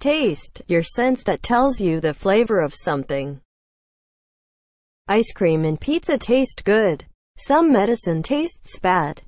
Taste, your sense that tells you the flavor of something. Ice cream and pizza taste good. Some medicine tastes bad.